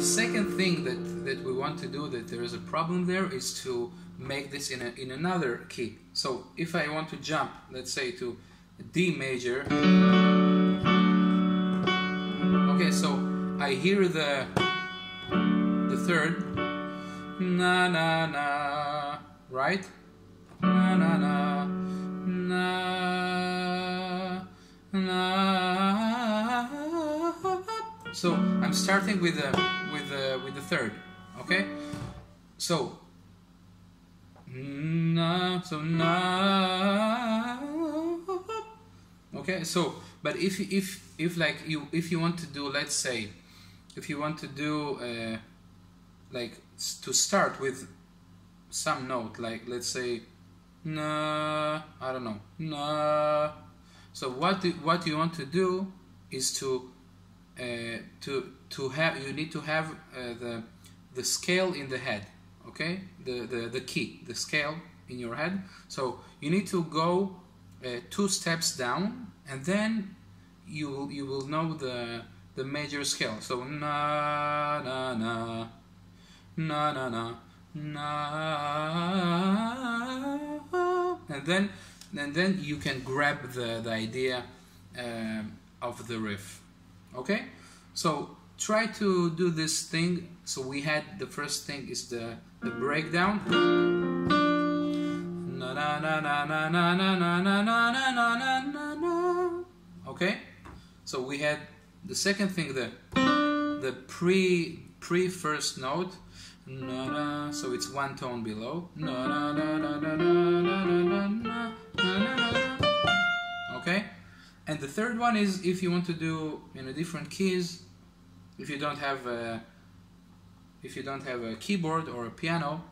The second thing that we want to do, that there is a problem there, is to make this in another key. So if I want to jump, let's say to D major, okay, so I hear the third na na na, right? Na na na na na. So I'm starting with the third, okay? So na, so na, okay. So, but if you want to do, let's say, if you want to do like to start with some note, like let's say na, I don't know, na. So what you want to do is to have, you need to have the scale in the head, okay, the key, the scale in your head. So you need to go 2 steps down, and then you will know the major scale. So na na na na na na na, and then you can grab the idea of the riff. Okay, so try to do this thing. So we had the first thing is the breakdown. Na na na na na na na na na na na. Okay, so we had the second thing, the pre first note. Na na, so it's 1 tone below. Na na na na na na na na. Okay. And the third one is if you want to do different keys, if you don't have a keyboard or a piano.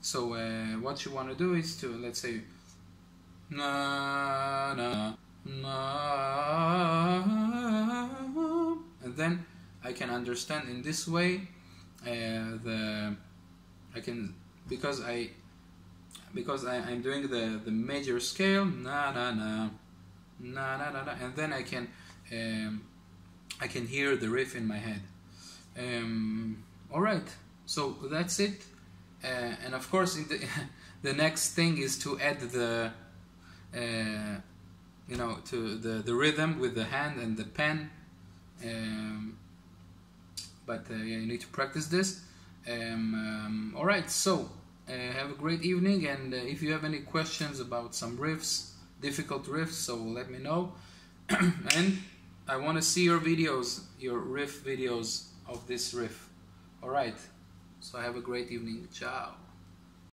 So what you want to do is to, let's say, na na na, and then I can understand in this way because I'm doing the major scale, na na na na na na, and then I can hear the riff in my head. All right, so that's it. And of course, the next thing is to add the rhythm with the hand and the pen. Yeah, you need to practice this. All right, so have a great evening, and if you have any questions about some riffs, difficult riffs, so let me know. And I want to see your videos, your riff videos of this riff. All right, so have a great evening. Ciao.